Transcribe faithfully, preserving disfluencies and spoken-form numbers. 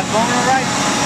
that going all right?